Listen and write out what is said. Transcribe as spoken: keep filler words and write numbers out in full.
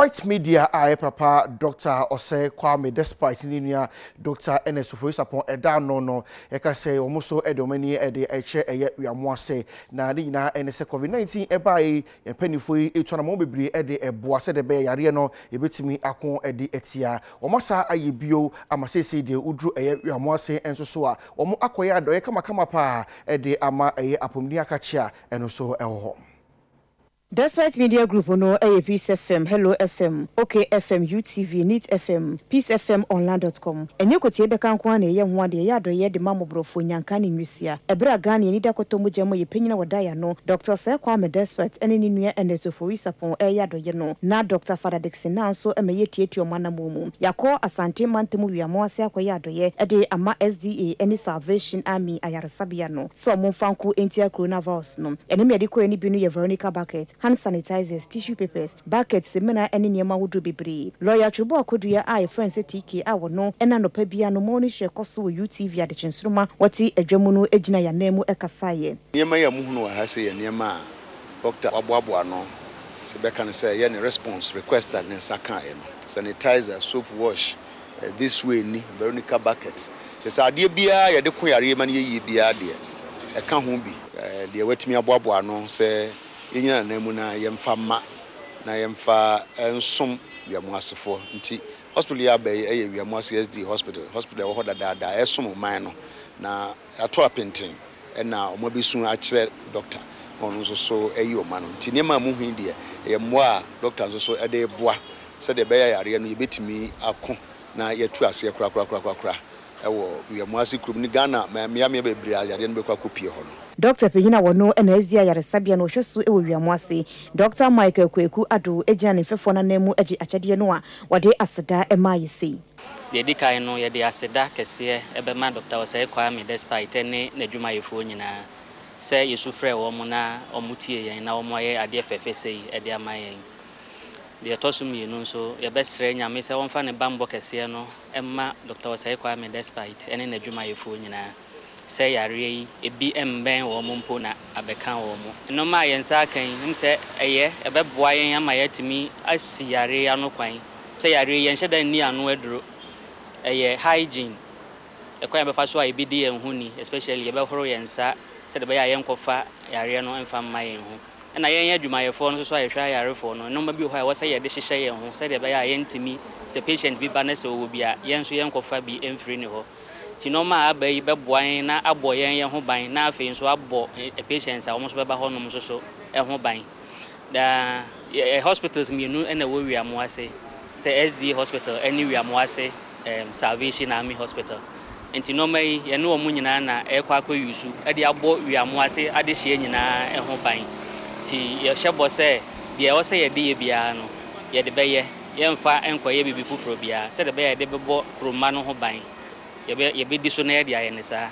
Despite Media, I Papa Doctor Osei Kwame. Despite Ninia, Doctor Enesu Fruisa upon a down no no. I can say almost so a domini at the H A yet Wiamoase. Now, Nina N S A COVID nineteen, a by a penny for each one mobile at the Boise de Bay Ariano, a bit me a con at the Etia. Omasa Ibio, Amasese de Udru a Wiamoase and Sosoa, Omo Aquia, Doekama Kamapa, at the Ama a Apomnia Kachia, and also a home. Despite Media Group no a Peace F M, Hello F M, OK F M, U T V, Neat F M, Peace F M Online dot com. And you could see Bekan Kwan, a young one, the Yado Yed, the Mamobro for Yankani Musia, a Bragani, Nida Kotomu Jamo, Yepina or Diano, Doctor Osei Kwame Despite, and in Nuya and Enesu Fruisa upon a Yado Yeno, now Doctor Father Dixon, now so a May Tietio Manamumu, Yako, Asante Mantemu, Wiamoase, Akoyado, a day Ama S D A, any Salvation Army, Ayarasabiano, so Monfanko, Intia Coronavirus, no, and a medical any Binu, Veronica Baket. Hand sanitizers, tissue papers, buckets, semina, and in your mouth do be brave. Lawyer Chibua Kuduya, I, friends, T K, I will know, and I know Pebia no money share cost to U T V at the Chansruma, what a Germano, Ejina, your name, Ekasaye. Niamaya Muno has a Niama, Doctor Abuabuano, Sebekan say, any response requested Nesakayan, sanitizer, soap wash, this way, Veronica Baket. Just a dear beer, a decoy, a man, ye be a dear. A can't home be. Dear Wetmia Boabuano, say. Inya nemuna yemfa ma na yemfa nsum Wiamoasefo nti hospital ya be eye Wiamoase S D hospital hospital wo hoda da da esum man no na ato apintin e na omo bi sun a kire doctor onu so so eyi oman nti nema mu hin de e mo a doctor so so e de boa se de be ya yare no yebetimi ako na yetu ase kura kura kura kura e wo Wiamoase group ni Ghana ma mia mia be bria yare no be kwa kopie ho no. Doctor Fenyina wono N S A yaresabia no hwesu ewo Wiamoase. Doctor Maikekueku adu ejane fefona nemu eji achade no a wode aseda emayese. The dikai no ye de aseda kese ebema Doctor Osei Kwame Despite ne n'adwuma yefo nyina. Se Yesu frɛ wo mo na omutie yen na omoye ade fefesei ede amayen. De atosum ye no so ye besrɛ nyame se wonfa ne bambo kese no emma Doctor Osei Kwame Despite ne n'adwuma yefo nyina. Say yare e bi emben wo mpo na abeka wo mo no ma yensa kan him say eye ebeboa yen amayetimi asi yare anokwan say yare yen hyedan ni ano aduro eye hygiene ekwan be fa so a bi di en huni especially ebe horo yensa say de be yen kofa yare no emfa ma yen ho na yen adwuma yefo no so a hwa yare fo no no ma bi ho a wo say ye de hyehye yen ho say de be yen timi say patient bi ba na say wo bi a yen so yen kofa bi emfiri ni ho. Tinoma abe beboan na aboyen ye ho ban na afen so abo patients a omo so beba ho nom so so e ho ban da hospitals mienu ene wo Wiamoase say S D hospital ene Wiamoase Salvation Army hospital ntinoma ye ne omo nyina na e kwa kwa yusu e de abo Wiamoase ade hye nyina e ho ban ti ye hyebo say de wo say ye de ye bia no ye de beye ye mfa enkoye bibi fufuro bia say de beye de bebo kroma no ho ban. You'll be, you'll be dishonored, yeah, and it's, uh...